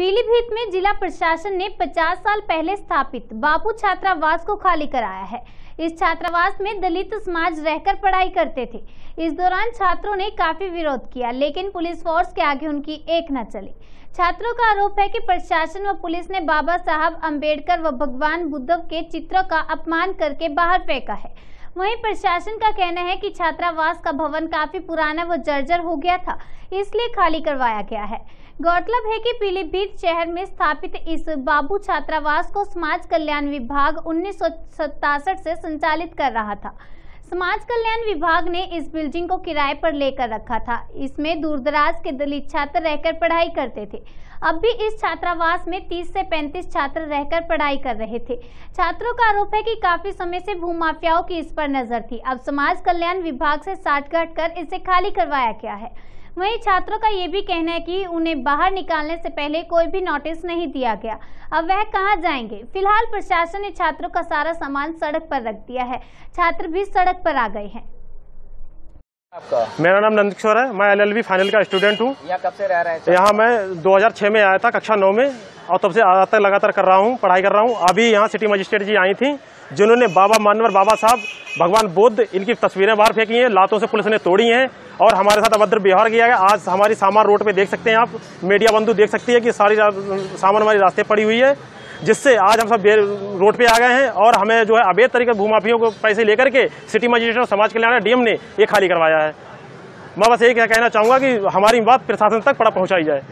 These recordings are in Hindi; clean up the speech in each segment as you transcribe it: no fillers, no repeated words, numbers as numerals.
पीलीभीत में जिला प्रशासन ने 50 साल पहले स्थापित बापू छात्रावास को खाली कराया है। इस छात्रावास में दलित समाज रहकर पढ़ाई करते थे। इस दौरान छात्रों ने काफी विरोध किया, लेकिन पुलिस फोर्स के आगे उनकी एक न चली। छात्रों का आरोप है कि प्रशासन व पुलिस ने बाबा साहब अंबेडकर व भगवान बुद्ध के चित्रों का अपमान करके बाहर फेंका है। वहीं प्रशासन का कहना है कि छात्रावास का भवन काफी पुराना व जर्जर हो गया था, इसलिए खाली करवाया गया है। गौरतलब है कि पीलीभीत शहर में स्थापित इस बापू छात्रावास को समाज कल्याण विभाग 1967 से संचालित कर रहा था। समाज कल्याण विभाग ने इस बिल्डिंग को किराए पर लेकर रखा था। इसमें दूरदराज के दलित छात्र रहकर पढ़ाई करते थे। अब भी इस छात्रावास में 30 से 35 छात्र रहकर पढ़ाई कर रहे थे। छात्रों का आरोप है कि काफी समय से भूमाफियाओं की इस पर नजर थी। अब समाज कल्याण विभाग से साठगांठ कर इसे खाली करवाया गया है। वहीं छात्रों का ये भी कहना है कि उन्हें बाहर निकालने से पहले कोई भी नोटिस नहीं दिया गया। अब वह कहाँ जाएंगे। फिलहाल प्रशासन ने छात्रों का सारा सामान सड़क पर रख दिया है। छात्र भी सड़क पर आ गए हैं। मेरा नाम नंदकिशोर है। मैं एलएलबी फाइनल का स्टूडेंट हूँ। यहाँ कब से रह रहे हैं? यहाँ मैं 2006 में आया था, कक्षा 9 में, और तब से आज तक लगातार कर रहा हूँ, पढ़ाई कर रहा हूँ। अभी यहाँ सिटी मजिस्ट्रेट जी आई थी, जिन्होंने बाबा साहब भगवान बुद्ध इनकी तस्वीरें बाहर फेंकी हैं, लातों से पुलिस ने तोड़ी हैं और हमारे साथ अभद्र व्यवहार किया गया। आज हमारी सामान रोड पे देख सकते हैं आप, मीडिया बंधु देख सकती है कि सारी सामान हमारी रास्ते पड़ी हुई है, जिससे आज हम सब रोड पे आ गए हैं और हमें जो है अवैध तरीके भूमाफियों को पैसे लेकर के सिटी मजिस्ट्रेट समाज कल्याण डीएम ने ये खाली करवाया है। मैं बस यही कहना चाहूँगा कि हमारी बात प्रशासन तक पहुँचाई जाए।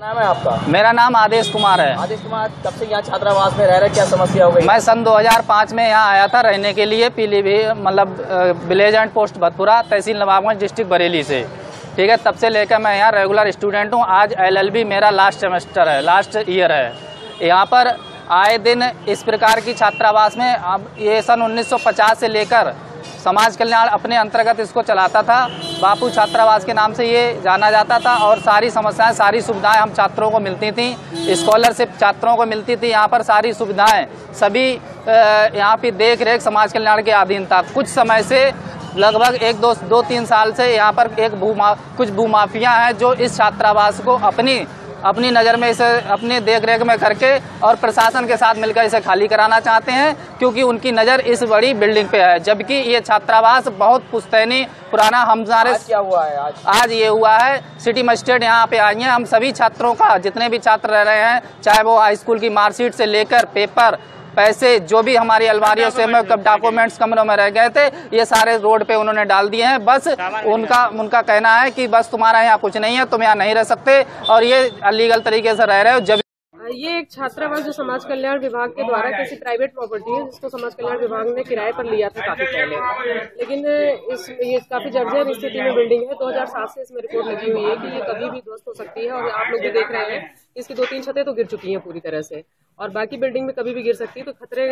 नाम है आपका? मेरा नाम आदेश कुमार है। आदेश कुमार, कब से यहाँ छात्रावास में रह रहे, क्या समस्या हो गई? मैं सन 2005 में यहाँ आया था रहने के लिए, पीलीभीत मतलब village and post Bhatpura, tehsil Nawabganj, district Bareilly से, ठीक है। तब से लेकर मैं यहाँ रेगुलर स्टूडेंट हूँ। आज एलएलबी मेरा लास्ट ईयर है। यहाँ पर आए दिन इस प्रकार की छात्रावास में, अब ये सन 1950 से लेकर समाज कल्याण अपने अंतर्गत इसको चलाता था। बापू छात्रावास के नाम से ये जाना जाता था और सारी समस्याएं, सारी सुविधाएं हम छात्रों को मिलती थी। स्कॉलरशिप छात्रों को मिलती थी। यहाँ पर सारी सुविधाएं, सभी यहाँ पे देख रेख समाज कल्याण के अधीन था। कुछ समय से, लगभग दो तीन साल से यहाँ पर कुछ भूमाफिया हैं जो इस छात्रावास को अपनी नज़र में, इसे अपनी देख रेख में करके और प्रशासन के साथ मिलकर इसे खाली कराना चाहते हैं, क्योंकि उनकी नज़र इस बड़ी बिल्डिंग पे है, जबकि ये छात्रावास बहुत पुश्तैनी पुराना। हमारे क्या हुआ है आज ये हुआ है, सिटी मजिस्ट्रेट यहाँ पे आई हैं। हम सभी छात्रों का, जितने भी छात्र रह रहे हैं, चाहे वो हाई स्कूल की मार्कशीट से लेकर पेपर, पैसे, जो भी हमारी अलमारियों से डॉक्यूमेंट्स कमरों में रह गए थे, ये सारे रोड पे उन्होंने डाल दिए हैं। बस उनका कहना है कि बस तुम्हारा यहाँ कुछ नहीं है, तुम यहाँ नहीं रह सकते और ये इलीगल तरीके से रह रहे हो। जब ये एक छात्रावास जो समाज कल्याण विभाग के द्वारा किसी प्राइवेट प्रॉपर्टी है, जिसको समाज कल्याण विभाग ने किराए पर लिया था काफी पहले, लेकिन ये काफी जर्जर स्थिति में बिल्डिंग है। 2007 से इसमें रिपोर्ट लगी हुई है कि ये कभी भी ध्वस्त हो सकती है और आप लोग भी देख रहे हैं इसकी 2-3 छतें तो गिर चुकी हैं पूरी तरह से, और बाकी बिल्डिंग में कभी भी गिर सकती है। तो खतरे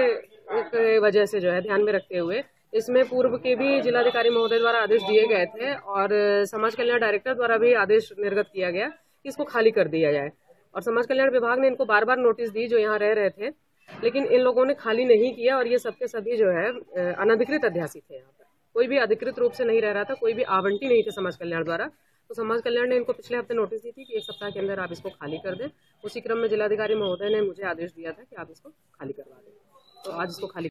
की वजह से जो है ध्यान में रखते हुए इसमें पूर्व के भी जिलाधिकारी महोदय द्वारा आदेश दिए गए थे और समाज कल्याण डायरेक्टर द्वारा भी आदेश निर्गत किया गया कि इसको खाली कर दिया जाए, और समाज कल्याण विभाग ने इनको बार बार नोटिस दी जो यहाँ रह रहे थे, लेकिन इन लोगों ने खाली नहीं किया। और ये सबके सभी जो है अनधिकृत अध्यासी थे। यहाँ पर कोई भी अधिकृत रूप से नहीं रह रहा था, कोई भी आवंटी नहीं थे समाज कल्याण द्वारा। तो समाज कल्याण ने इनको पिछले हफ्ते नोटिस दी थी कि 1 सप्ताह के अंदर आप इसको खाली कर दें। उसी क्रम में जिलाधिकारी महोदय ने मुझे आदेश दिया था कि आप इसको खाली करवा दें, तो आज इसको खाली